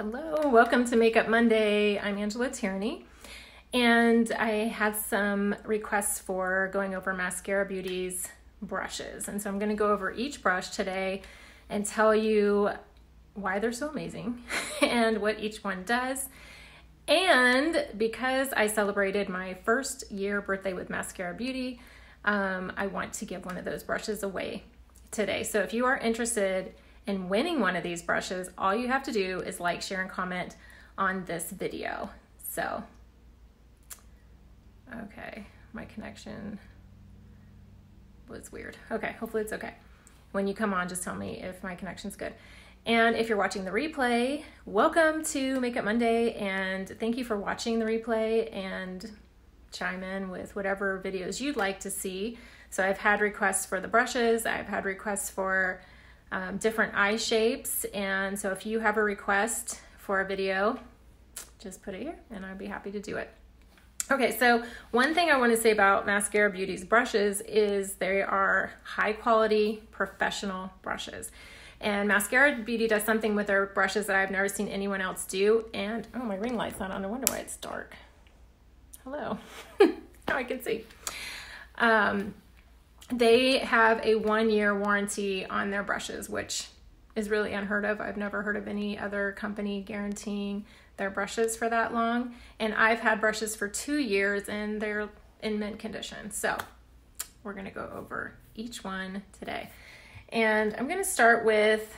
Hello, welcome to Makeup Monday. I'm Angela Tierney, and I had some requests for going over Maskcara Beauty's brushes. And so I'm going to go over each brush today and tell you why they're so amazing and what each one does. And because I celebrated my first year birthday with Maskcara Beauty, I want to give one of those brushes away today. So if you are interested and winning one of these brushes, all you have to do is like, share, and comment on this video. So, okay, my connection was weird. Okay, hopefully it's okay. When you come on, just tell me if my connection's good. And if you're watching the replay, welcome to Makeup Monday, and thank you for watching the replay, and chime in with whatever videos you'd like to see. So I've had requests for the brushes, I've had requests for different eye shapes, and so if you have a request for a video, just put it here and I'd be happy to do it. Okay, so one thing I want to say about Maskcara Beauty's brushes is they are high quality professional brushes, and Maskcara Beauty does something with their brushes that I've never seen anyone else do. And oh, my ring light's not on. I wonder why it's dark. Hello. Now I can see. They have a 1-year warranty on their brushes, which is really unheard of. I've never heard of any other company guaranteeing their brushes for that long. And I've had brushes for 2 years and they're in mint condition. So we're gonna go over each one today. And I'm gonna start with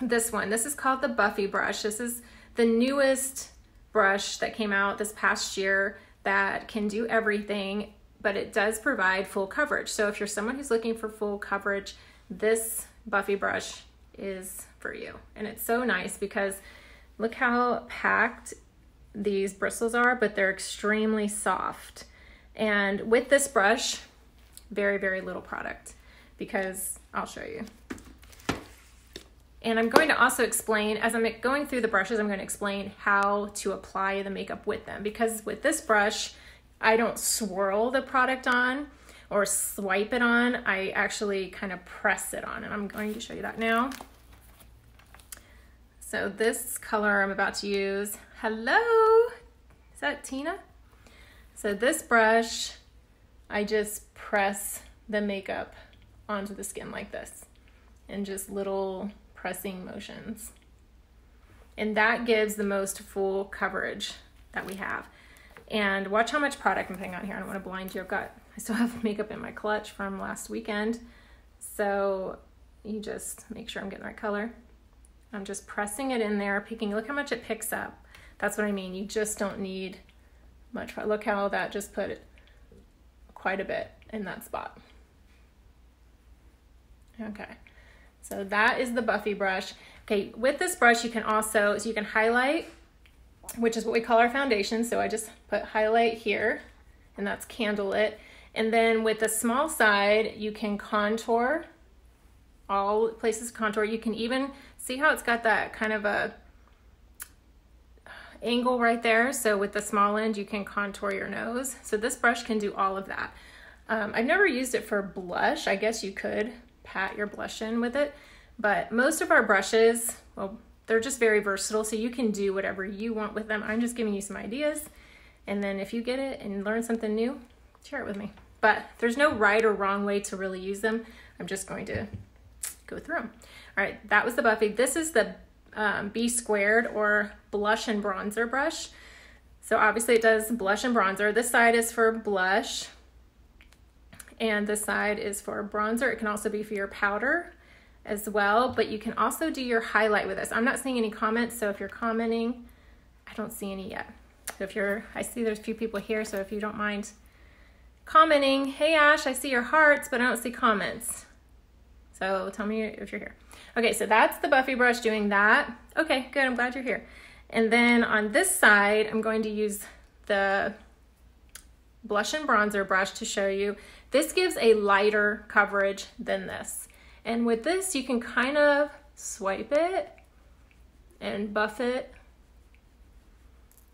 this one. This is called the Buffy brush. This is the newest brush that came out this past year that can do everything, but it does provide full coverage. So if you're someone who's looking for full coverage, this Buffy brush is for you. And it's so nice because look how packed these bristles are, but they're extremely soft. And with this brush, very, very little product, because I'll show you. And I'm going to also explain, as I'm going through the brushes, I'm going to explain how to apply the makeup with them, because with this brush, I don't swirl the product on or swipe it on. I actually kind of press it on, and I'm going to show you that now. So this color I'm about to use, hello, is that Tina? So this brush, I just press the makeup onto the skin like this, and just little pressing motions. And that gives the most full coverage that we have. And watch how much product I'm putting on here. I don't want to blind you. I still have makeup in my clutch from last weekend. So you just make sure I'm getting the right color. I'm just pressing it in there, picking, look how much it picks up. That's what I mean. You just don't need much. Look how that just put quite a bit in that spot. Okay. So that is the Buffy brush. Okay. With this brush, you can also, so you can highlight, which is what we call our foundation. So I just put highlight here, and that's Candlelit. And then with the small side, you can contour, all places contour. You can even see how it's got that kind of a angle right there. So with the small end, you can contour your nose. So this brush can do all of that. I've never used it for blush. I guess you could pat your blush in with it, but most of our brushes, well, they're just very versatile, so you can do whatever you want with them. I'm just giving you some ideas, and then if you get it and learn something new, share it with me. But there's no right or wrong way to really use them. I'm just going to go through them. All right, that was the Buffy. This is the B squared or blush and bronzer brush. So obviously it does blush and bronzer. This side is for blush, and this side is for bronzer. It can also be for your powder as well, but you can also do your highlight with this. I'm not seeing any comments, so if you're commenting, I don't see any yet. So if you're, I see there's a few people here, so if you don't mind commenting, hey Ash, I see your hearts, but I don't see comments. So tell me if you're here. Okay, so that's the Buffy brush doing that. Okay, good, I'm glad you're here. And then on this side, I'm going to use the blush and bronzer brush to show you. This gives a lighter coverage than this. And with this, you can kind of swipe it and buff it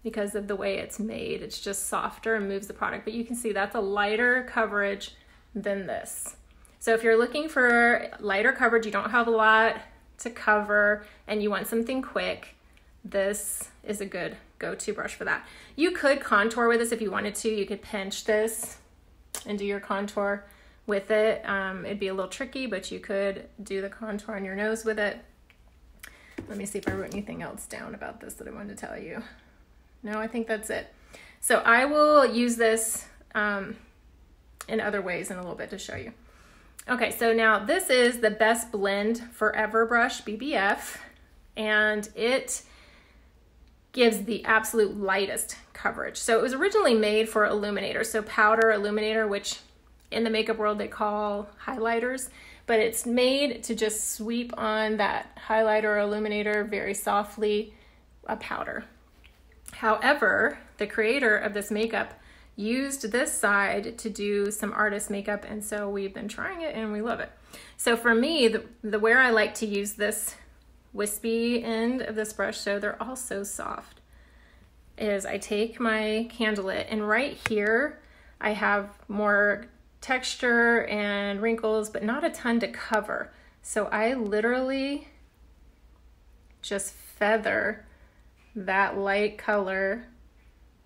because of the way it's made. It's just softer and moves the product. But you can see that's a lighter coverage than this. So if you're looking for lighter coverage, you don't have a lot to cover, and you want something quick, this is a good go-to brush for that. You could contour with this if you wanted to. You could pinch this and do your contour with it. It'd be a little tricky, but you could do the contour on your nose with it. Let me see if I wrote anything else down about this that I wanted to tell you. No, I think that's it. So I will use this in other ways in a little bit to show you. Okay, so now this is the Best Blend Forever brush, BBF, and it gives the absolute lightest coverage. So it was originally made for illuminators, so powder illuminator, which in the makeup world they call highlighters, but it's made to just sweep on that highlighter or illuminator very softly, a powder. However, the creator of this makeup used this side to do some artist makeup, and so we've been trying it and we love it. So for me, the where I like to use this wispy end of this brush, so they're all so soft, is I take my Candlelit, and right here I have more texture and wrinkles, but not a ton to cover. So I literally just feather that light color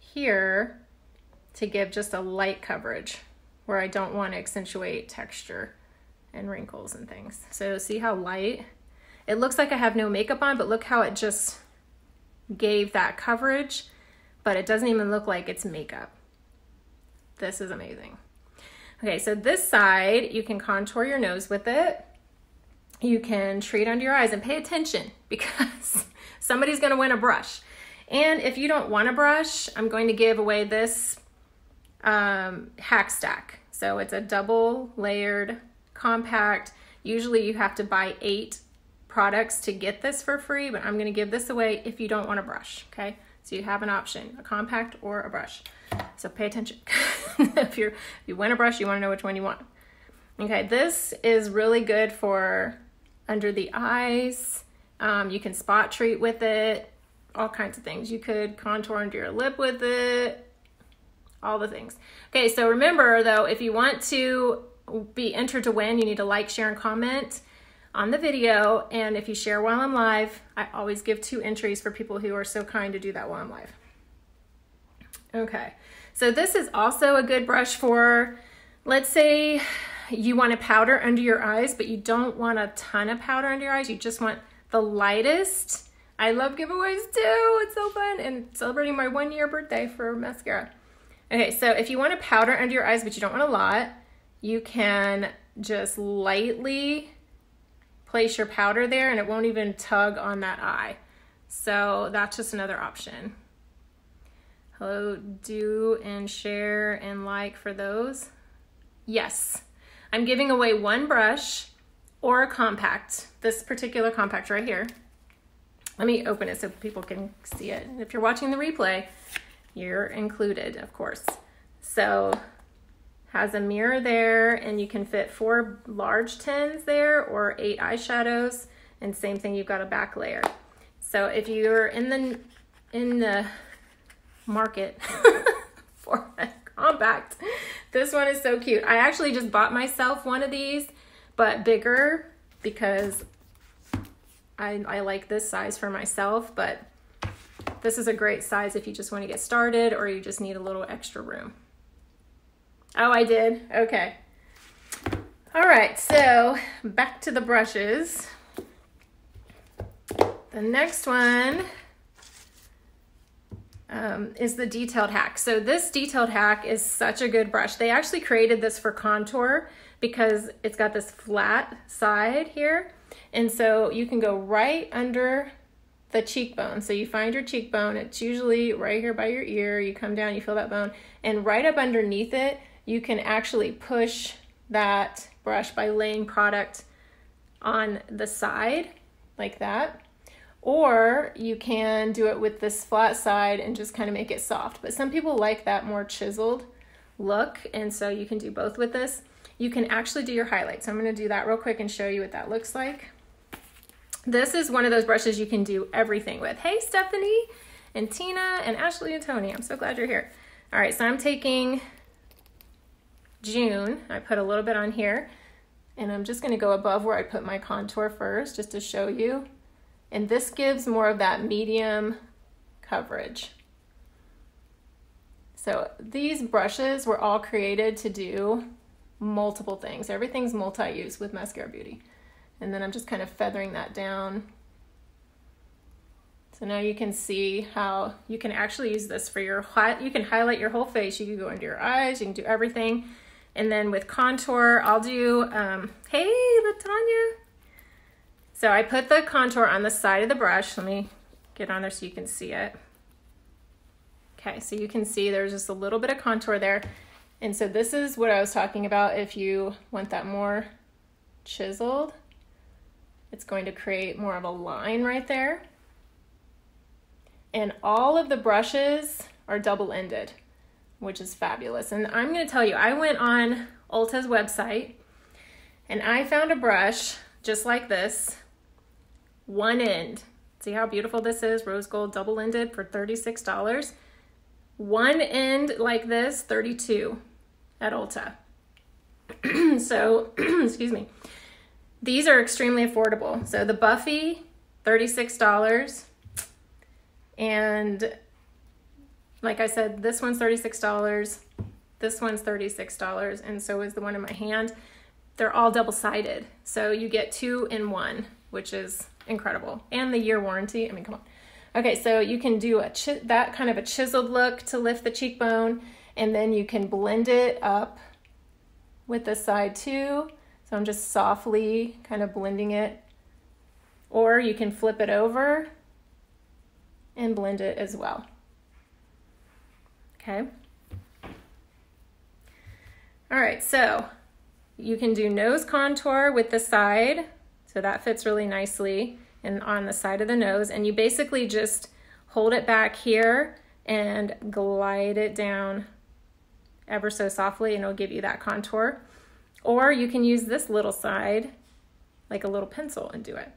here to give just a light coverage where I don't want to accentuate texture and wrinkles and things. So see how light? It looks like I have no makeup on, but look how it just gave that coverage, but it doesn't even look like it's makeup. This is amazing. Okay, so this side, you can contour your nose with it. You can treat under your eyes, and pay attention because somebody's gonna win a brush. And if you don't want a brush, I'm going to give away this Hack Stack. So it's a double layered compact. Usually you have to buy 8 products to get this for free, but I'm going to give this away if you don't want a brush. Okay, so you have an option, a compact or a brush, so pay attention. if you win a brush, you want to know which one you want. Okay, this is really good for under the eyes. You can spot treat with it, all kinds of things. You could contour under your lip with it, all the things. Okay, so remember though, if you want to be entered to win, you need to like, share, and comment on the video. And if you share while I'm live, I always give 2 entries for people who are so kind to do that while I'm live. Okay, so this is also a good brush for, let's say you want a powder under your eyes, but you don't want a ton of powder under your eyes. You just want the lightest. I love giveaways too, it's so fun, and celebrating my 1-year birthday for mascara. Okay, so if you want a powder under your eyes, but you don't want a lot, you can just lightly place your powder there and it won't even tug on that eye. So that's just another option. Hello, do and share and like for those. Yes, I'm giving away 1 brush or a compact, this particular compact right here. Let me open it so people can see it. If you're watching the replay, you're included, of course. So has a mirror there, and you can fit 4 large tins there or 8 eyeshadows, and same thing, you've got a back layer. So if you're in the market for a compact, this one is so cute. I actually just bought myself one of these, but bigger, because I like this size for myself, but this is a great size if you just want to get started or you just need a little extra room. Oh, I did. Okay. All right, so back to the brushes. The next one is the Detailed Hack. So this Detailed Hack is such a good brush. They actually created this for contour because it's got this flat side here. And so you can go right under the cheekbone. So you find your cheekbone. It's usually right here by your ear. You come down, you feel that bone, and right up underneath it, you can actually push that brush by laying product on the side like that, or you can do it with this flat side and just kind of make it soft. But some people like that more chiseled look, and so you can do both with this. You can actually do your highlights. So I'm going to do that real quick and show you what that looks like. This is one of those brushes you can do everything with. Hey, Stephanie and Tina and Ashley and Tony, I'm so glad you're here. All right, so I'm taking June. I put a little bit on here, and I'm just going to go above where I put my contour first just to show you And this gives more of that medium coverage. So these brushes were all created to do multiple things. Everything's multi-use with Maskcara Beauty. And then I'm just kind of feathering that down. So now you can see how you can actually use this for your, you can highlight your whole face, you can go into your eyes, you can do everything. And then with contour, I'll do, hey, LaTanya. So I put the contour on the side of the brush. Let me get on there so you can see it. Okay, so you can see there's just a little bit of contour there. And so this is what I was talking about. If you want that more chiseled, it's going to create more of a line right there. And all of the brushes are double-ended, which is fabulous. And I'm going to tell you, I went on Ulta's website and I found a brush just like this, one end. See how beautiful this is? Rose gold double-ended for $36. One end like this, $32 at Ulta. So, excuse me. These are extremely affordable. So the Buffy, $36. And like I said, this one's $36, this one's $36, and so is the one in my hand. They're all double-sided, so you get two in one, which is incredible. And the year warranty, I mean, come on. Okay, so you can do a that kind of a chiseled look to lift the cheekbone, and then you can blend it up with the side too. So I'm just softly kind of blending it, or you can flip it over and blend it as well. Okay. All right, so you can do nose contour with the side. So that fits really nicely and on the side of the nose. And you basically just hold it back here and glide it down ever so softly, and it'll give you that contour. Or you can use this little side like a little pencil and do it.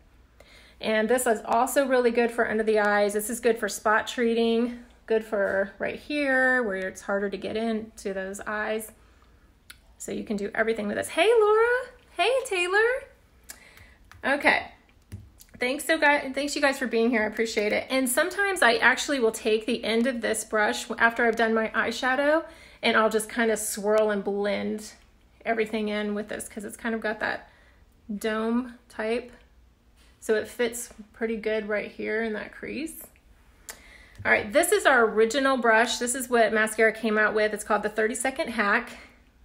And this is also really good for under the eyes. This is good for spot treating, good for right here where it's harder to get into those eyes. So you can do everything with this. Hey, Laura. Hey, Taylor. Okay. Thanks, so guys, thanks you guys for being here. I appreciate it. And sometimes I actually will take the end of this brush after I've done my eyeshadow, and I'll just kind of swirl and blend everything in with this because it's kind of got that dome type. So it fits pretty good right here in that crease. All right, this is our original brush. This is what Maskcara came out with. It's called the 30 second hack.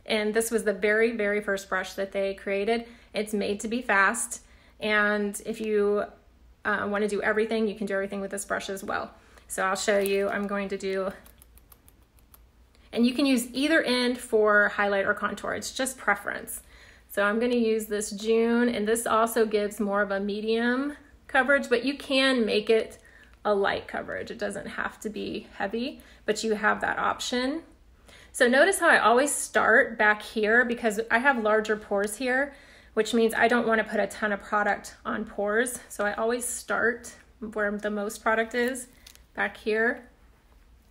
And this was the very, very first brush that they created. It's made to be fast. And if you wanna do everything, you can do everything with this brush as well. So I'll show you, I'm going to do, and you can use either end for highlight or contour. It's just preference. So I'm going to use this June, and this also gives more of a medium coverage, but you can make it a light coverage. It doesn't have to be heavy, but you have that option. So notice how I always start back here because I have larger pores here, which means I don't want to put a ton of product on pores. So I always start where the most product is, back here,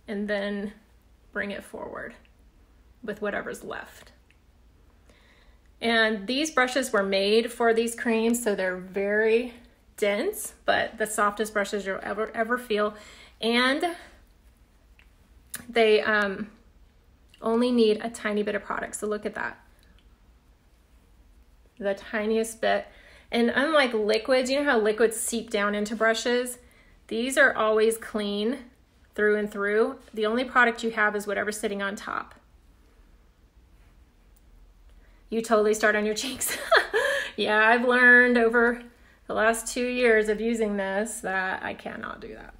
and then bring it forward with whatever's left. And these brushes were made for these creams, so they're very dense, but the softest brushes you'll ever feel. And they only need a tiny bit of product, so look at that. The tiniest bit. And unlike liquids, you know how liquids seep down into brushes? These are always clean through and through. The only product you have is whatever's sitting on top. You totally start on your cheeks. Yeah, I've learned over the last 2 years of using this that I cannot do that.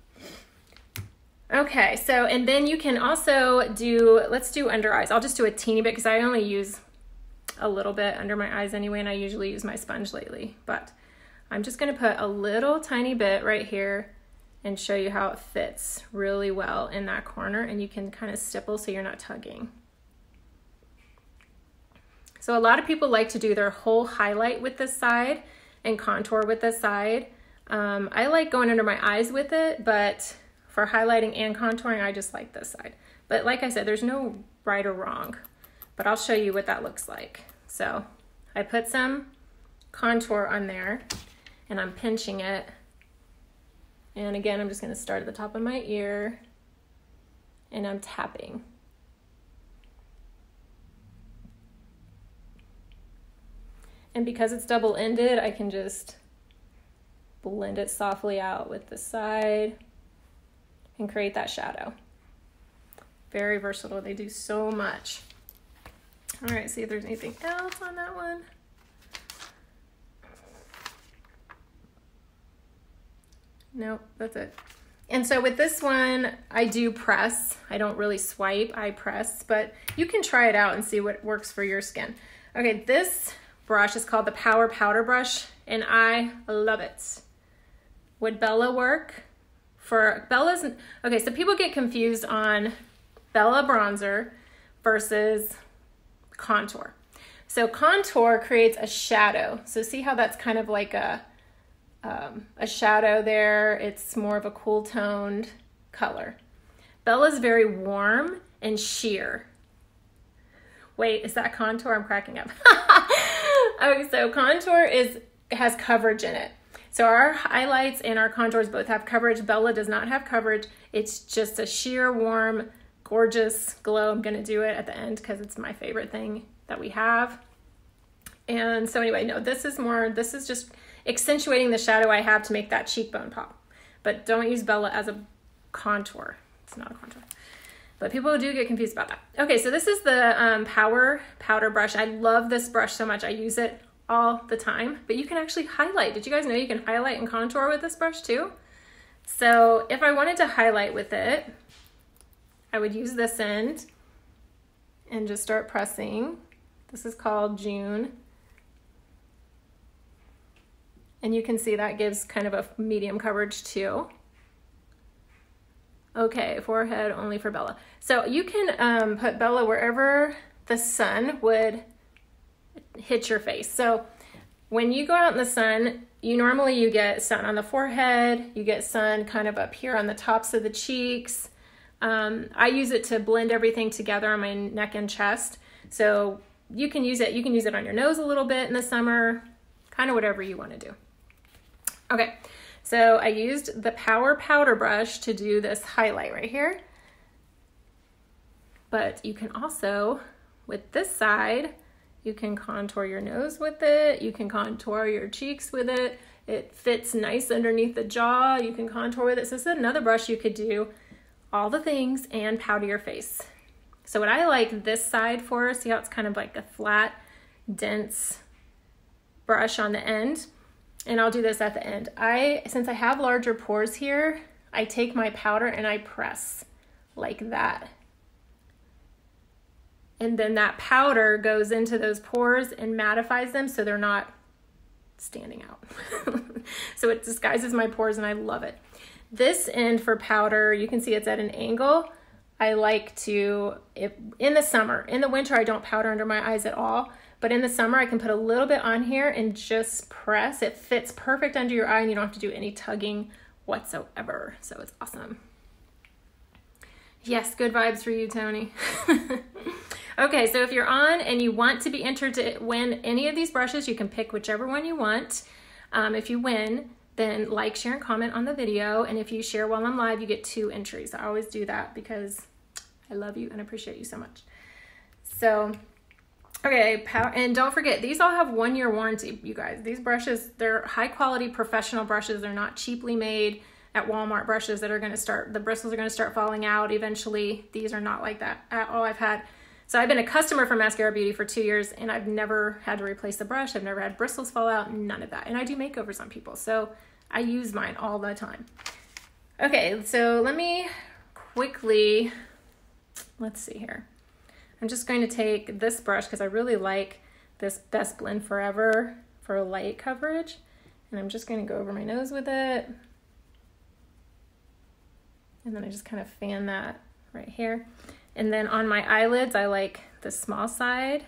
Okay, so, and then you can also do, let's do under eyes. I'll just do a teeny bit because I only use a little bit under my eyes anyway, and I usually use my sponge lately. But I'm just going to put a little tiny bit right here and show you how it fits really well in that corner. And you can kind of stipple so you're not tugging. So a lot of people like to do their whole highlight with this side and contour with this side. I like going under my eyes with it, but for highlighting and contouring, I just like this side. But like I said, there's no right or wrong, but I'll show you what that looks like. So I put some contour on there and I'm pinching it And again, I'm just going to start at the top of my ear and I'm tapping. And because it's double-ended, I can just blend it softly out with the side and create that shadow. Very versatile, they do so much. All right, see if there's anything else on that one. Nope, that's it. And so with this one, I do press. I don't really swipe, I press, but you can try it out and see what works for your skin. Okay, this brush is called the Power Powder brush, and I love it. Would Bella work? For Bella's, okay, so people get confused on Bella bronzer versus contour. So contour creates a shadow. So see how that's kind of like a shadow there. It's more of a cool toned color. Bella's very warm and sheer. Wait, is that contour? I'm cracking up. Okay, so contour has coverage in it. So our highlights and our contours both have coverage. Bella does not have coverage. It's just a sheer, warm, gorgeous glow. I'm gonna do it at the end because it's my favorite thing that we have. And so anyway, no, this is just accentuating the shadow I have to make that cheekbone pop. But don't use Bella as a contour. It's not a contour. But people do get confused about that. Okay, so this is the Power Powder brush. I love this brush so much. I use it all the time. But you can actually highlight. Did you guys know you can highlight and contour with this brush too? So if I wanted to highlight with it, I would use this end and just start pressing. This is called June. And you can see that gives kind of a medium coverage too. Okay, forehead only for Bella. So you can put Bella wherever the sun would hit your face. So when you go out in the sun, you normally get sun on the forehead, you get sun kind of up here on the tops of the cheeks. I use it to blend everything together on my neck and chest. So you can use it on your nose a little bit in the summer, kind of whatever you want to do. Okay. So I used the Power Powder brush to do this highlight right here. But you can also, with this side, you can contour your nose with it. You can contour your cheeks with it. It fits nice underneath the jaw. You can contour with it. So this is another brush you could do all the things and powder your face. So what I like this side for, see how it's kind of like a flat, dense brush on the end? And I'll do this at the end. Since I have larger pores here, I take my powder and I press like that. And then that powder goes into those pores and mattifies them so they're not standing out. So it disguises my pores and I love it. This end for powder, you can see it's at an angle. I like to, in the summer, in the winter I don't powder under my eyes at all. But in the summer, I can put a little bit on here and just press. It fits perfect under your eye and you don't have to do any tugging whatsoever. So it's awesome. Yes, good vibes for you, Tony. Okay, so if you're on and you want to be entered to win any of these brushes, you can pick whichever one you want. If you win, then like, share, and comment on the video. And if you share while I'm live, you get 2 entries. I always do that because I love you and appreciate you so much. So... okay, and don't forget, these all have 1-year warranty, you guys. These brushes, they're high-quality professional brushes. They're not cheaply made at Walmart brushes that are going to start, the bristles are going to start falling out eventually. These are not like that at all. So I've been a customer for Maskcara Beauty for 2 years, and I've never had to replace the brush. I've never had bristles fall out, none of that. And I do makeovers on people, so I use mine all the time. Okay, so let me quickly, let's see here. I'm just going to take this brush because I really like this Best Blend Forever for light coverage. And I'm just going to go over my nose with it. And then I just kind of fan that right here. And then on my eyelids, I like the small side.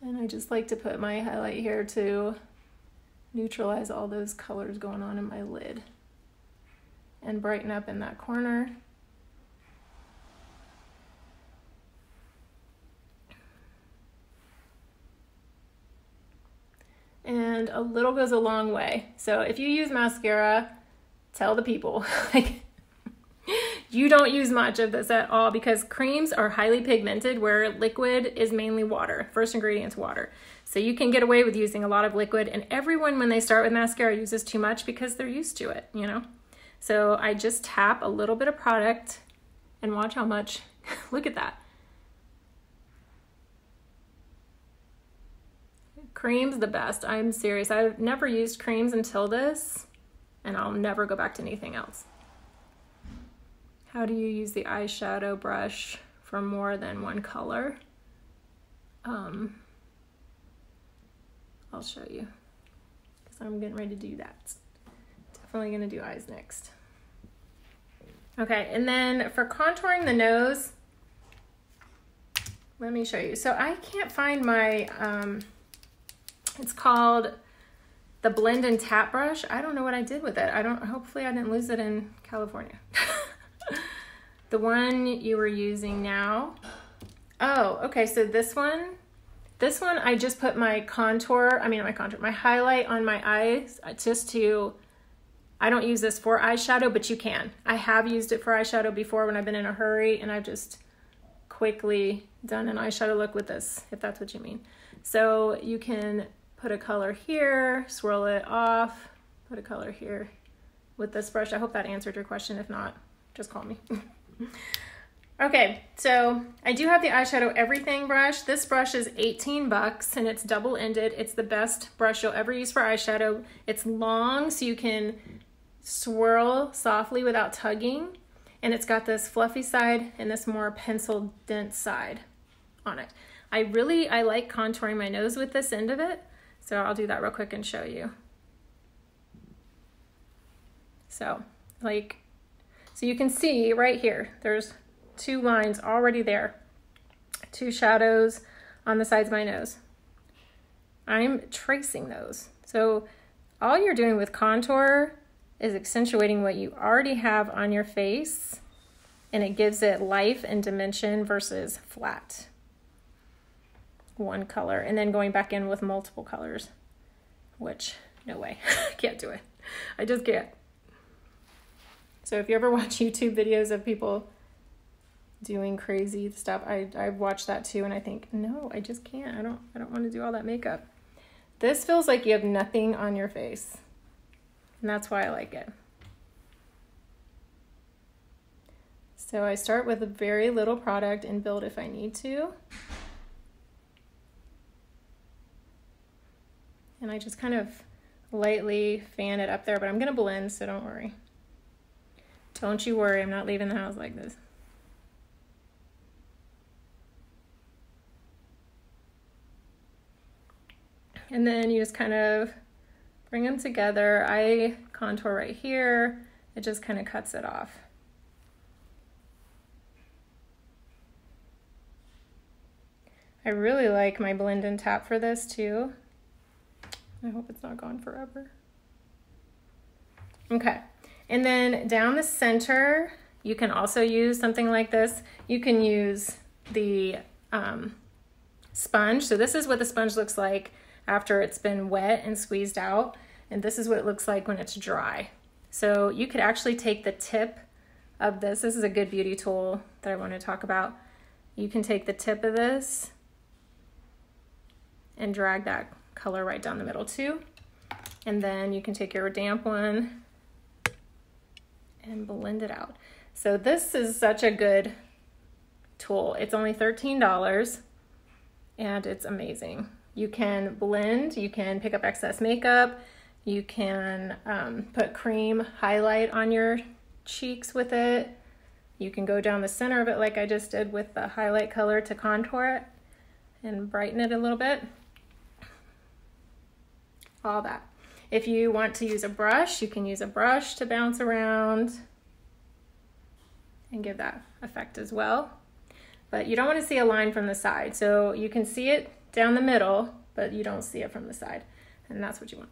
And I just like to put my highlight here to neutralize all those colors going on in my lid and brighten up in that corner. and a little goes a long way. So if you use mascara, tell the people. Like, you don't use much of this at all because creams are highly pigmented where liquid is mainly water. First ingredient's water. So you can get away with using a lot of liquid, and everyone when they start with mascara uses too much because they're used to it, you know? So I just tap a little bit of product and watch how much. Look at that. Cream's the best. I'm serious. I've never used creams until this, and I'll never go back to anything else. How do you use the eyeshadow brush for more than one color? I'll show you, because I'm getting ready to do that. Definitely gonna do eyes next. Okay, and then for contouring the nose, let me show you. So I can't find my, it's called the Blend and Tap brush. I don't know what I did with it. Hopefully I didn't lose it in California. The one you were using now. Oh, okay, so this one I just put my my highlight on my eyes I don't use this for eyeshadow, but you can. I have used it for eyeshadow before when I've been in a hurry, and I've just quickly done an eyeshadow look with this, if that's what you mean. So you can put a color here, swirl it off, put a color here with this brush. I hope that answered your question. If not, just call me. Okay, so I do have the Eyeshadow Everything brush. This brush is 18 bucks and it's double-ended. It's the best brush you'll ever use for eyeshadow. It's long, so you can swirl softly without tugging. And it's got this fluffy side and this more pencil dense side on it. I like contouring my nose with this end of it. So I'll do that real quick and show you. So you can see right here, there's two lines already there, two shadows on the sides of my nose. I'm tracing those. So all you're doing with contour is accentuating what you already have on your face, and it gives it life and dimension versus flat one color, and then going back in with multiple colors, which no way. I can't do it. I just can't. So if you ever watch YouTube videos of people doing crazy stuff, I've watched that too, and I think, no, I just can't. I don't want to do all that makeup. This feels like you have nothing on your face, and that's why I like it. So I start with a very little product and build if I need to, and I just kind of lightly fan it up there, but I'm gonna blend, so don't worry. Don't you worry, I'm not leaving the house like this. And then you just kind of bring them together. I contour right here. It just kind of cuts it off. I really like my Blend and Tap for this too. I hope it's not gone forever. Okay, and then down the center, you can also use something like this. You can use the sponge. So this is what the sponge looks like after it's been wet and squeezed out, and this is what it looks like when it's dry. So you could actually take the tip of this. This is a good beauty tool that I want to talk about. You can take the tip of this and drag that color right down the middle too. And then you can take your damp one and blend it out. So this is such a good tool. It's only $13 and it's amazing. You can blend, you can pick up excess makeup, you can put cream highlight on your cheeks with it. You can go down the center of it like I just did with the highlight color to contour it and brighten it a little bit. All that. If you want to use a brush, you can use a brush to bounce around and give that effect as well. But you don't want to see a line from the side, so you can see it down the middle, but you don't see it from the side, and that's what you want.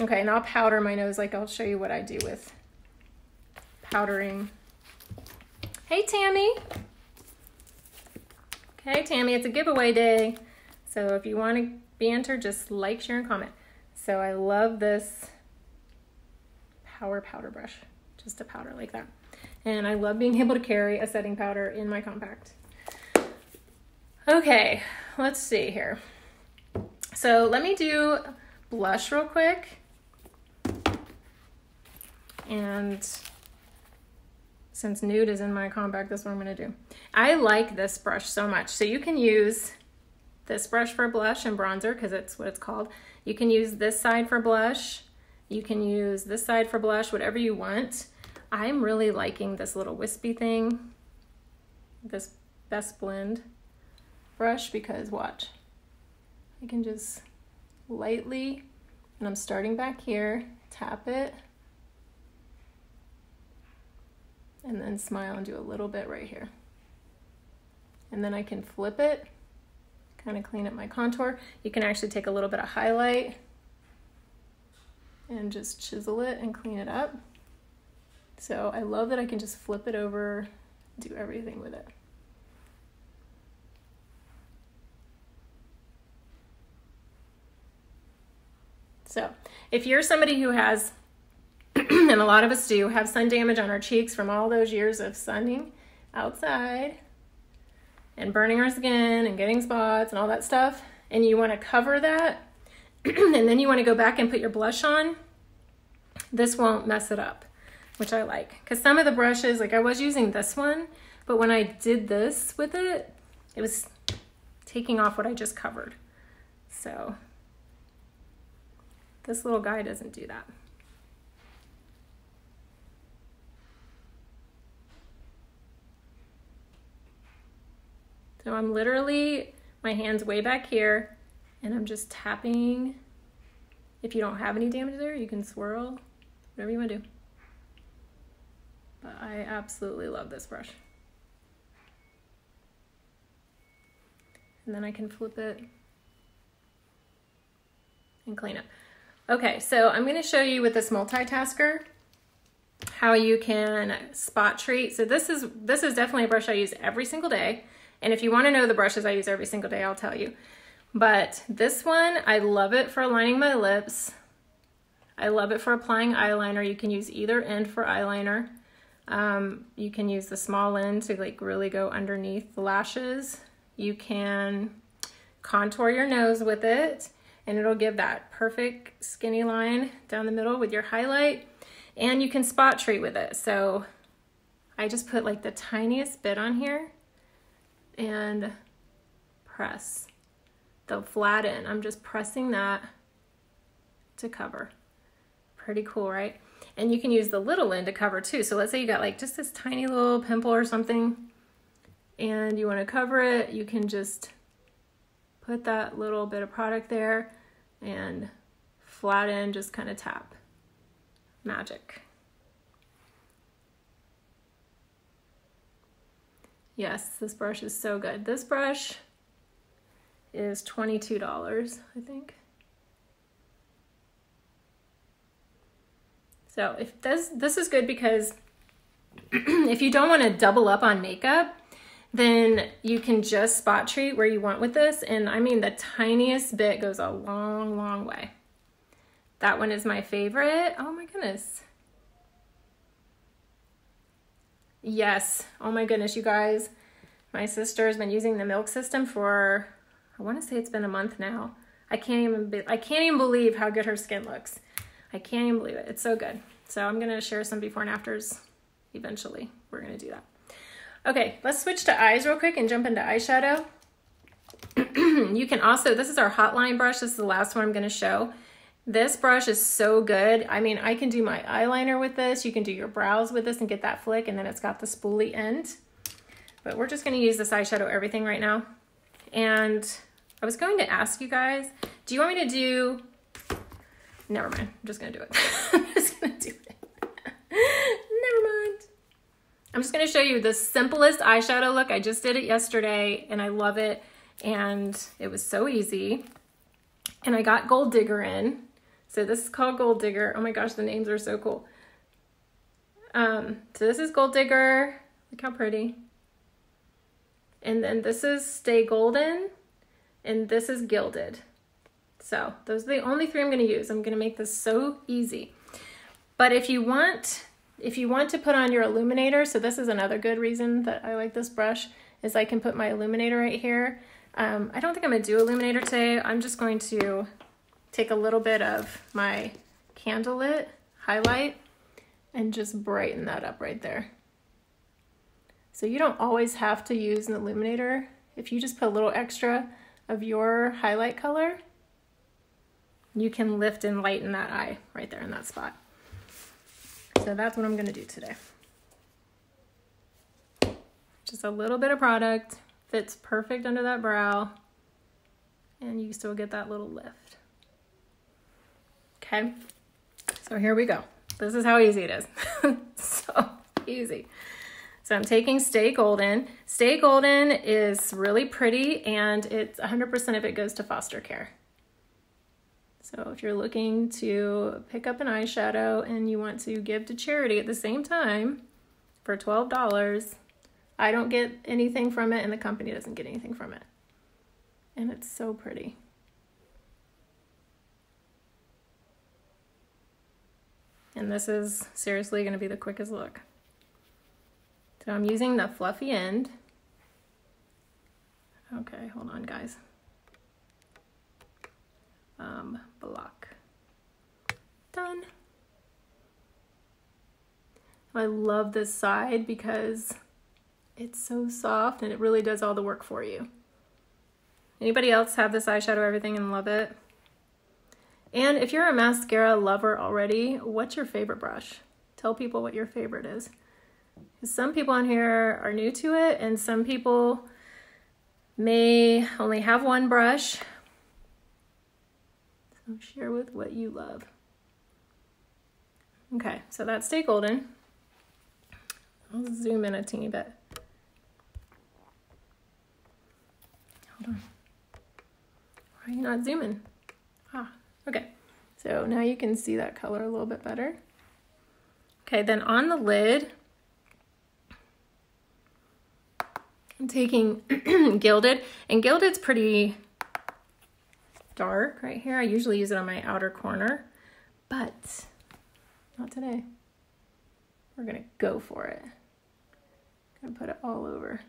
Okay, and I'll powder my nose. Like, I'll show you what I do with powdering. Hey, Tammy. Okay, Tammy, it's a giveaway day, so if you want to be entered, just like, share, and comment. So I love this Power Powder brush, just a powder like that. And I love being able to carry a setting powder in my compact. Okay, let's see here. So let me do blush real quick. And since nude is in my compact, that's what I'm gonna do. I like this brush so much. So you can use this brush for blush and bronzer, because it's what it's called. You can use this side for blush. You can use this side for blush, whatever you want. I'm really liking this little wispy thing, this Best Blend brush, because watch, I can just lightly, and I'm starting back here, tap it, and then smile and do a little bit right here. And then I can flip it, kind of clean up my contour. You can actually take a little bit of highlight and just chisel it and clean it up. So I love that I can just flip it over, do everything with it. So if you're somebody who has, and a lot of us do, have sun damage on our cheeks from all those years of sunning outside and burning our skin and getting spots and all that stuff, and you wanna cover that, and then you wanna go back and put your blush on, this won't mess it up, which I like. Because some of the brushes, like I was using this one, but when I did this with it, it was taking off what I just covered. So this little guy doesn't do that. So I'm literally, my hand's way back here, and I'm just tapping. If you don't have any damage there, you can swirl, whatever you wanna do. But I absolutely love this brush. And then I can flip it and clean up. Okay, so I'm gonna show you with this multitasker how you can spot treat. So this is definitely a brush I use every single day. And if you wanna know the brushes I use every single day, I'll tell you. But this one, I love it for aligning my lips. I love it for applying eyeliner. You can use either end for eyeliner. You can use the small end to like really go underneath the lashes. You can contour your nose with it, and it'll give that perfect skinny line down the middle with your highlight. And you can spot treat with it. So I just put like the tiniest bit on here and press the flat end. I'm just pressing that to cover. Pretty cool, right? And you can use the little end to cover too. So let's say you got like just this tiny little pimple or something and you want to cover it, you can just put that little bit of product there and flatten, just kind of tap. Magic. Yes, this brush is so good. This brush is $22, I think. So if this is good because if you don't want to double up on makeup, then you can just spot treat where you want with this. And I mean, the tiniest bit goes a long, long way. That one is my favorite. Oh my goodness. Yes. Oh my goodness, you guys. My sister has been using the Milk system for, I want to say it's been a month now. I can't even believe how good her skin looks. I can't even believe it. It's so good. So I'm going to share some before and afters eventually. We're going to do that. Okay, let's switch to eyes real quick and jump into eyeshadow. You can also, this is our Hotline brush. This is the last one I'm going to show. This brush is so good. I mean, I can do my eyeliner with this. You can do your brows with this and get that flick. And then it's got the spoolie end. But we're just going to use this Eyeshadow Everything right now. And I was going to ask you guys, do you want me to do... Never mind, I'm just gonna do it. I'm just gonna do it. Never mind. I'm just gonna show you the simplest eyeshadow look. I just did it yesterday and I love it. And it was so easy. And I got Gold Digger in. So this is called Gold Digger. Oh my gosh, the names are so cool. So this is Gold Digger. Look how pretty. And then this is Stay Golden. And this is Gilded. So those are the only three I'm going to use. I'm going to make this so easy. But if you want to put on your illuminator, so this is another good reason that I like this brush, is I can put my illuminator right here. I don't think I'm going to do illuminator today. I'm just going to take a little bit of my Candlelit highlight and just brighten that up right there. So you don't always have to use an illuminator. If you just put a little extra of your highlight color, you can lift and lighten that eye right there in that spot. So that's what I'm going to do today. Just a little bit of product, fits perfect under that brow, and you still get that little lift. Okay, so here we go. This is how easy it is. So easy. So I'm taking Stay Golden. Stay Golden is really pretty, and it's 100% of it goes to foster care. So if you're looking to pick up an eyeshadow and you want to give to charity at the same time for $12, I don't get anything from it and the company doesn't get anything from it. And it's so pretty. And this is seriously going to be the quickest look. So I'm using the fluffy end. Okay, hold on, guys. Block. Done. I love this side because it's so soft and it really does all the work for you. Anybody else have this Eyeshadow Everything and love it? And if you're a mascara lover already, what's your favorite brush? Tell people what your favorite is. Some people on here are new to it, and some people may only have one brush. So share with what you love. Okay, so that's Stay Golden. I'll zoom in a teeny bit. Hold on. Why are you not zooming? Ah, okay. So now you can see that color a little bit better. Okay, then on the lid, I'm taking Gilded, and Gilded's pretty dark right here. I usually use it on my outer corner, but not today. We're gonna go for it. I'm gonna put it all over.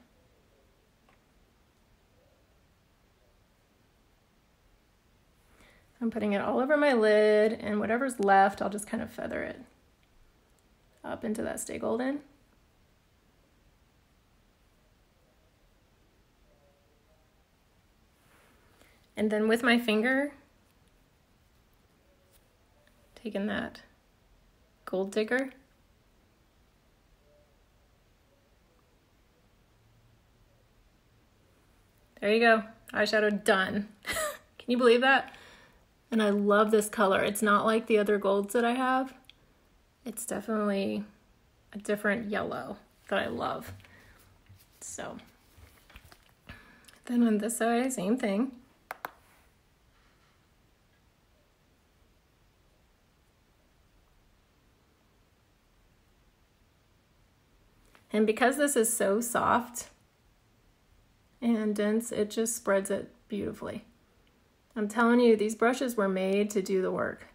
I'm putting it all over my lid, and whatever's left, I'll just kind of feather it up into that Stay Golden. And then with my finger, taking that Gold Digger. There you go, eyeshadow done. Can you believe that? And I love this color. It's not like the other golds that I have. It's definitely a different yellow that I love. So, then on this side, same thing. And because this is so soft and dense, it just spreads it beautifully. I'm telling you, these brushes were made to do the work.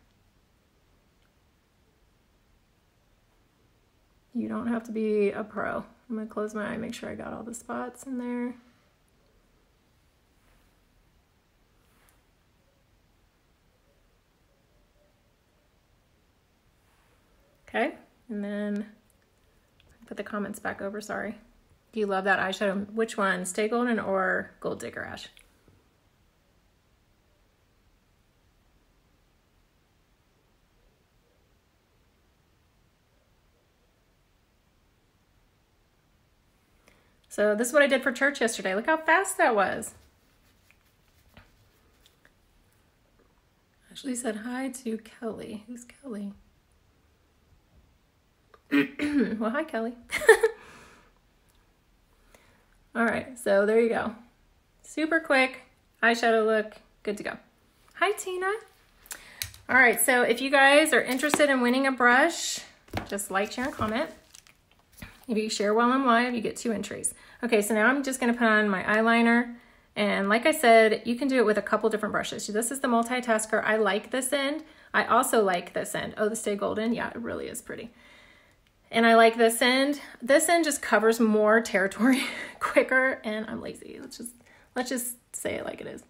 You don't have to be a pro. I'm gonna close my eye, make sure I got all the spots in there. Okay, and then put the comments back over, sorry. Do you love that eyeshadow? Which one, Stay Golden or Gold Digger Ash? So this is what I did for church yesterday. Look how fast that was. Ashley said hi to Kelly. Who's Kelly? Well, hi, Kelly. All right, so there you go. Super quick eyeshadow look, good to go. Hi, Tina. All right, so if you guys are interested in winning a brush, just like, share, and comment. If you share while I'm live, you get 2 entries. Okay, so now I'm just gonna put on my eyeliner And like I said, you can do it with a couple different brushes. This is the Multitasker. I like this end. I also like this end. Oh, the Stay Golden. Yeah, it really is pretty. And I like this end. This end just covers more territory quicker, and I'm lazy. Let's just say it like it is.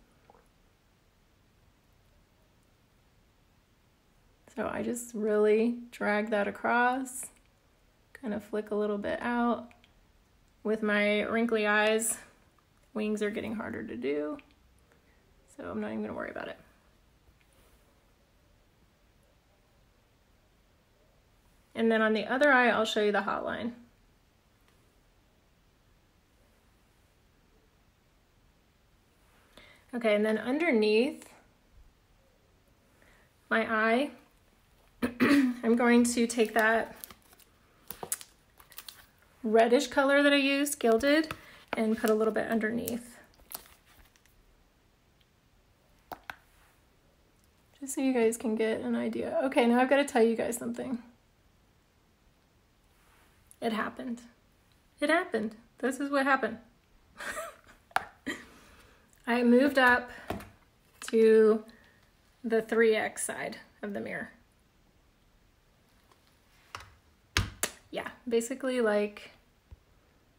So I just really drag that across, kind of flick a little bit out. With my wrinkly eyes, wings are getting harder to do, so I'm not even gonna worry about it. And then on the other eye, I'll show you the Hotline. Okay, and then underneath my eye, I'm going to take that reddish color that I used, Gilded, and put a little bit underneath. Just so you guys can get an idea. Okay, now I've got to tell you guys something. It happened. It happened. This is what happened. I moved up to the 3X side of the mirror. Yeah, basically like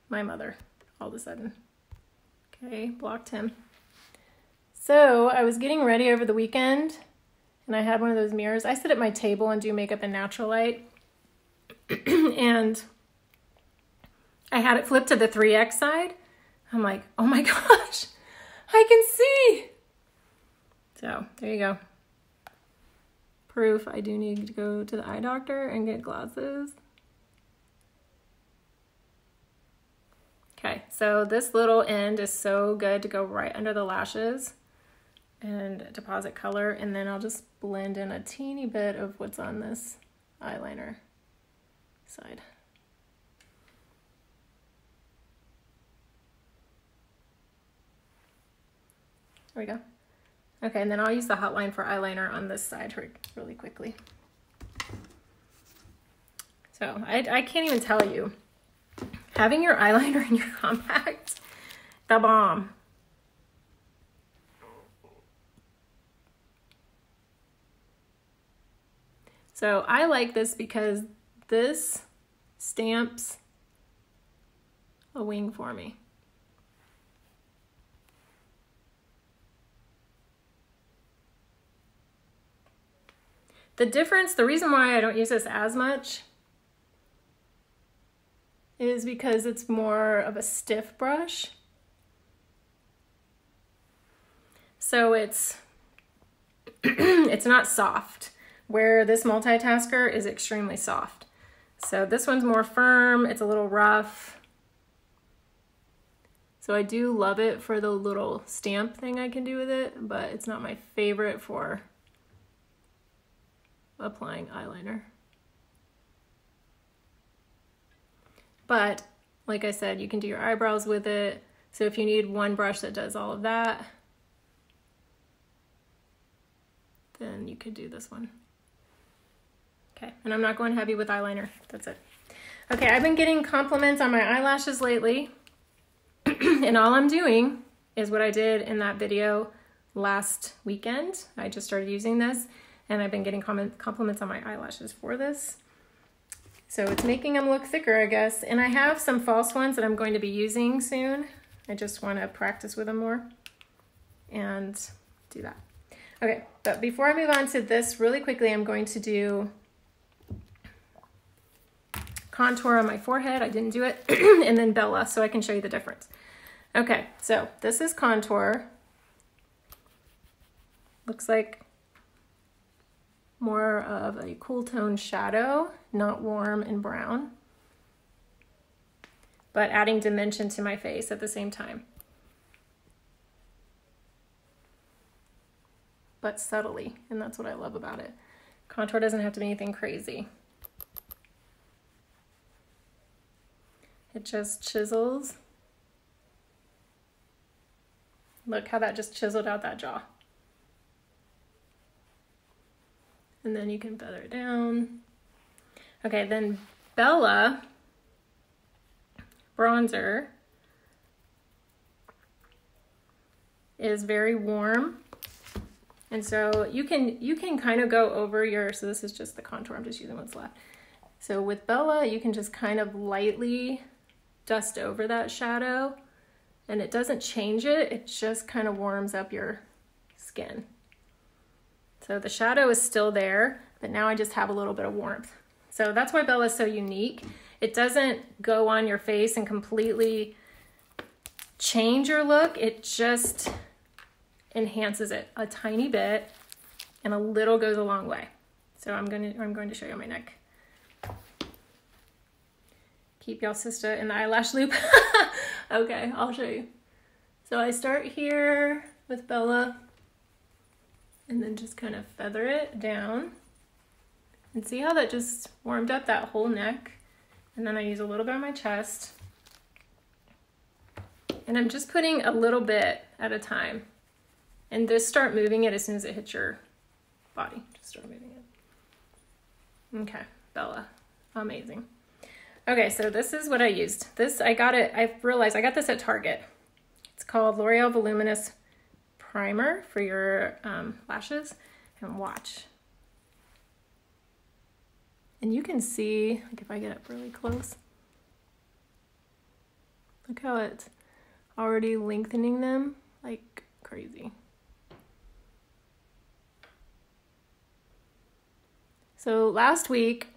my mother all of a sudden. Okay, blocked him. So I was getting ready over the weekend and I had one of those mirrors. I sit at my table and do makeup in natural light. And I had it flipped to the 3X side. I'm like, oh my gosh, I can see. So there you go. Proof I do need to go to the eye doctor and get glasses. Okay, so this little end is so good to go right under the lashes and deposit color, and then I'll just blend in a teeny bit of what's on this eyeliner side. There we go. Okay, and then I'll use the Hotline for eyeliner on this side really quickly. So I can't even tell you. Having your eyeliner in your compact, the bomb. So I like this because this stamps a wing for me. The difference, the reason why I don't use this as much is because it's more of a stiff brush. So it's, it's not soft, where this Multitasker is extremely soft. So this one's more firm, it's a little rough. So I do love it for the little stamp thing I can do with it, but it's not my favorite for applying eyeliner. But like I said, you can do your eyebrows with it. So if you need one brush that does all of that, then you could do this one. Okay, and I'm not going heavy with eyeliner, that's it. Okay, I've been getting compliments on my eyelashes lately. And all I'm doing is what I did in that video last weekend. I just started using this and I've been getting compliments on my eyelashes for this. So it's making them look thicker, I guess. And I have some false ones that I'm going to be using soon. I just want to practice with them more and do that. Okay, but before I move on to this really quickly, I'm going to do contour on my forehead. I didn't do it. And then Bella, so I can show you the difference. Okay, so this is contour. Looks like more of a cool tone shadow, not warm and brown, but adding dimension to my face at the same time, but subtly, and that's what I love about it. Contour doesn't have to be anything crazy. It just chisels. Look how that just chiseled out that jaw. And then you can feather it down. Okay, then Bella bronzer is very warm. And so you can kind of go over your, so this is just the contour, I'm just using what's left. So with Bella, you can just kind of lightly dust over that shadow and it doesn't change it, it just kind of warms up your skin. So the shadow is still there, but now I just have a little bit of warmth. So that's why Bella is so unique. It doesn't go on your face and completely change your look, it just enhances it a tiny bit, and a little goes a long way. So I'm going to show you my neck. Keep y'all sister in the eyelash loop. Okay, I'll show you. So I start here with Bella and then just kind of feather it down. And see how that just warmed up that whole neck? And then I use a little bit on my chest. And I'm just putting a little bit at a time. And just start moving it as soon as it hits your body. Just start moving it. Okay, Bella. Amazing. Okay, so this is what I used. This, I got it, I've realized I got this at Target. It's called L'Oreal Voluminous Primer for your lashes. And watch. And you can see, like if I get up really close, look how it's already lengthening them like crazy. So last week,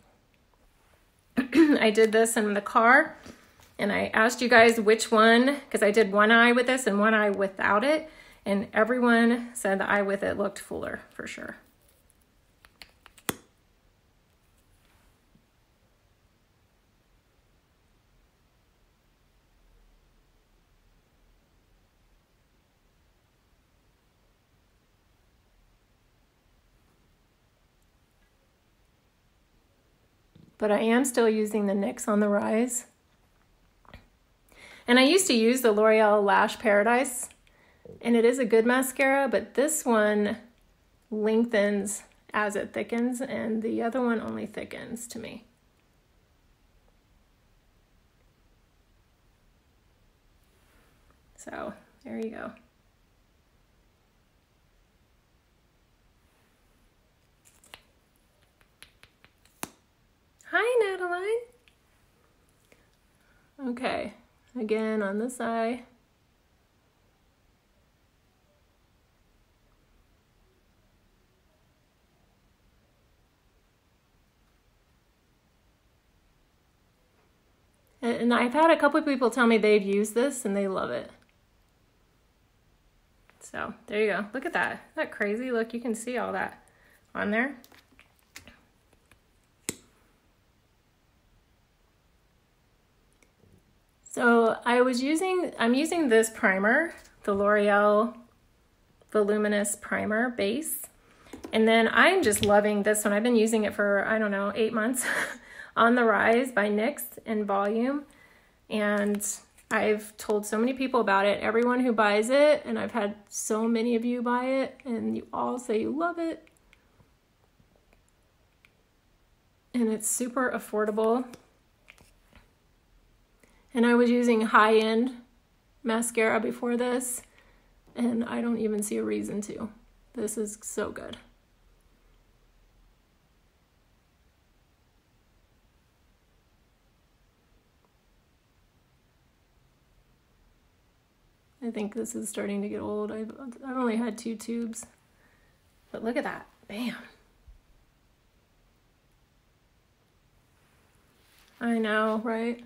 I did this in the car and I asked you guys which one, because I did one eye with this and one eye without it, and everyone said the eye with it looked fuller for sure. But I am still using the NYX On the Rise. And I used to use the L'Oreal Lash Paradise, and it is a good mascara, but this one lengthens as it thickens, and the other one only thickens to me. So there you go. Hi, Natalie. Okay, again on this eye. And I've had a couple of people tell me they've used this and they love it. So there you go. Look at that. Isn't that crazy? Look, you can see all that on there. So I'm using this primer, the L'Oreal Voluminous Primer Base. And then I'm just loving this one. I've been using it for, I don't know, 8 months. On the Rise by NYX in volume. And I've told so many people about it. Everyone who buys it, and I've had so many of you buy it, and you all say you love it. And it's super affordable. And I was using high-end mascara before this, and I don't even see a reason to. This is so good. I think this is starting to get old. I've only had 2 tubes, but look at that. Bam. I know, right?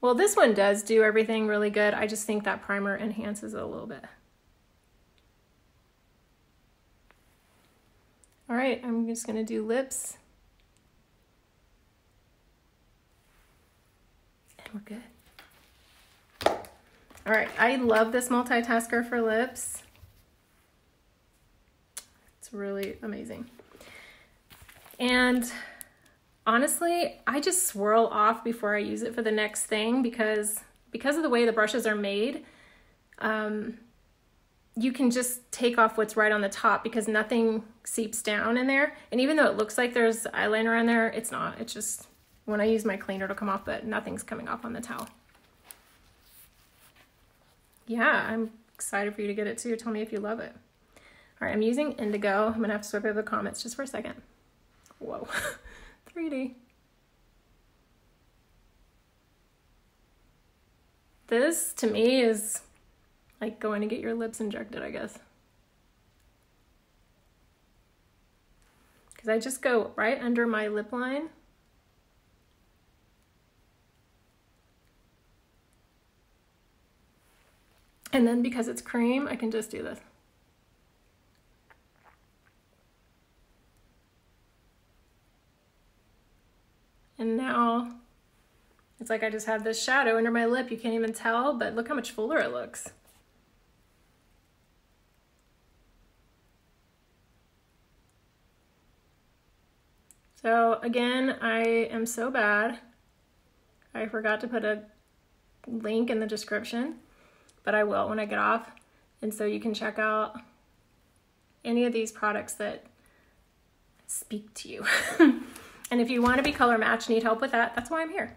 Well, this one does do everything really good. I just think that primer enhances it a little bit. All right, I'm just gonna do lips. And we're good. All right, I love this Multitasker for lips. It's really amazing. And honestly, I just swirl off before I use it for the next thing because of the way the brushes are made, you can just take off what's right on the top because nothing seeps down in there. And even though it looks like there's eyeliner on there, it's not. It's just when I use my cleaner, it'll come off, but nothing's coming off on the towel. yeah, I'm excited for you to get it too. Tell me if you love it. All right, I'm using Indigo. I'm gonna have to swipe over the comments just for a second. Whoa, 3D. This, to me, is like going to get your lips injected, I guess. Because I just go right under my lip line. And then because it's cream, I can just do this. And now it's like I just have this shadow under my lip. You can't even tell, but look how much fuller it looks. So again, I am so bad. I forgot to put a link in the description, but I will when I get off. And so you can check out any of these products that speak to you. And if you want to be color matched, need help with that, that's why I'm here.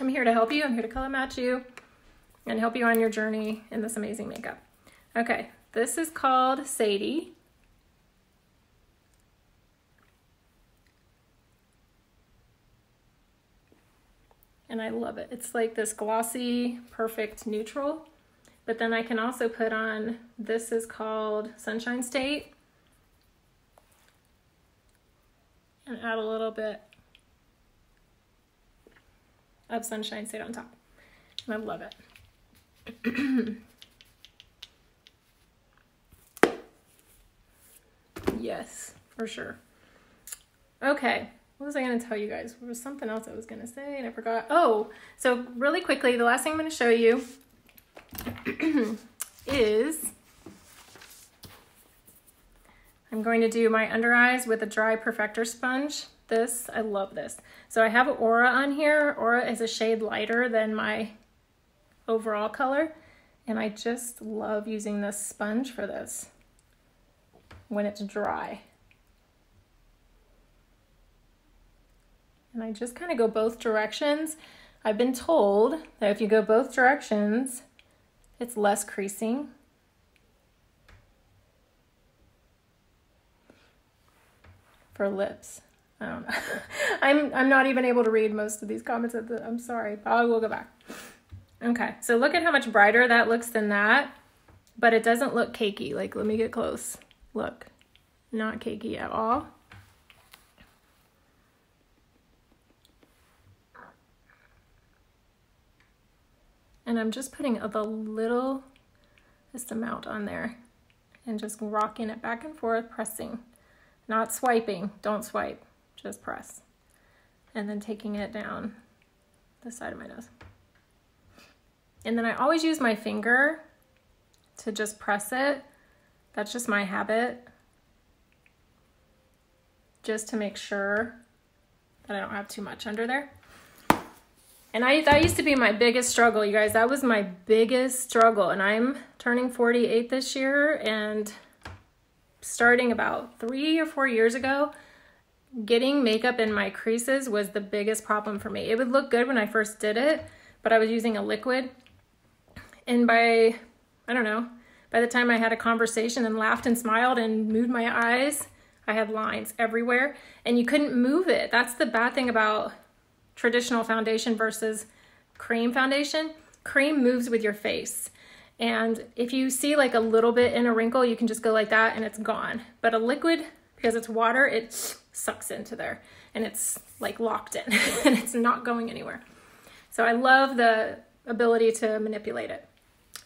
I'm here to help you. I'm here to color match you and help you on your journey in this amazing makeup. Okay, this is called Sadie. And I love it. It's like this glossy, perfect neutral. But then I can also put on, this is called Sunshine State. And add a little bit of Sunshine State on top. And I love it. Yes, for sure. Okay, what was I gonna tell you guys? There was something else I was gonna say and I forgot. Oh, so really quickly, the last thing I'm gonna show you is I'm going to do my under eyes with a dry perfector sponge. This, I love this. So I have Aura on here. Aura is a shade lighter than my overall color. And I just love using this sponge for this when it's dry. And I just kind of go both directions. I've been told that if you go both directions, it's less creasing. For lips. I don't know. I'm not even able to read most of these comments. I'm sorry. I will go back. Okay, so look at how much brighter that looks than that, but it doesn't look cakey. Like, let me get close. Look, not cakey at all. And I'm just putting the littlest amount on there and just rocking it back and forth, pressing. Not swiping, don't swipe, just press. And then taking it down the side of my nose. And then I always use my finger to just press it. That's just my habit. Just to make sure that I don't have too much under there. And that used to be my biggest struggle, you guys. That was my biggest struggle. And I'm turning 48 this year, and starting about 3 or 4 years ago, getting makeup in my creases was the biggest problem for me. It would look good when I first did it, but I was using a liquid. And by, I don't know, by the time I had a conversation and laughed and smiled and moved my eyes, I had lines everywhere and you couldn't move it. That's the bad thing about traditional foundation versus cream foundation. Cream moves with your face. And if you see like a little bit in a wrinkle, you can just go like that and it's gone. But a liquid, because it's water, it sucks into there and it's like locked in and it's not going anywhere. So I love the ability to manipulate it.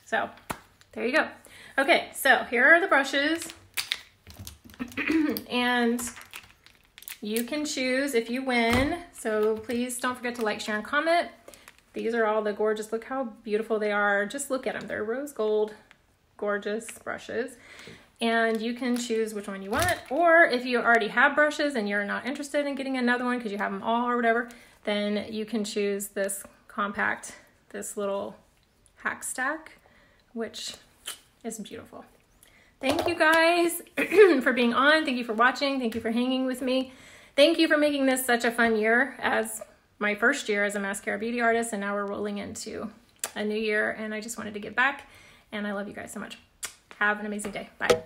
So there you go. Okay, so here are the brushes and you can choose if you win. So please don't forget to like, share, and comment. These are all the gorgeous, look how beautiful they are. Just look at them, they're rose gold, gorgeous brushes. And you can choose which one you want, or if you already have brushes and you're not interested in getting another one because you have them all or whatever, then you can choose this compact, this little Hack Stack, which is beautiful. Thank you guys for being on. Thank you for watching. Thank you for hanging with me. Thank you for making this such a fun year as my first year as a Maskcara Beauty artist, and now we're rolling into a new year, and I just wanted to give back and I love you guys so much. Have an amazing day. Bye.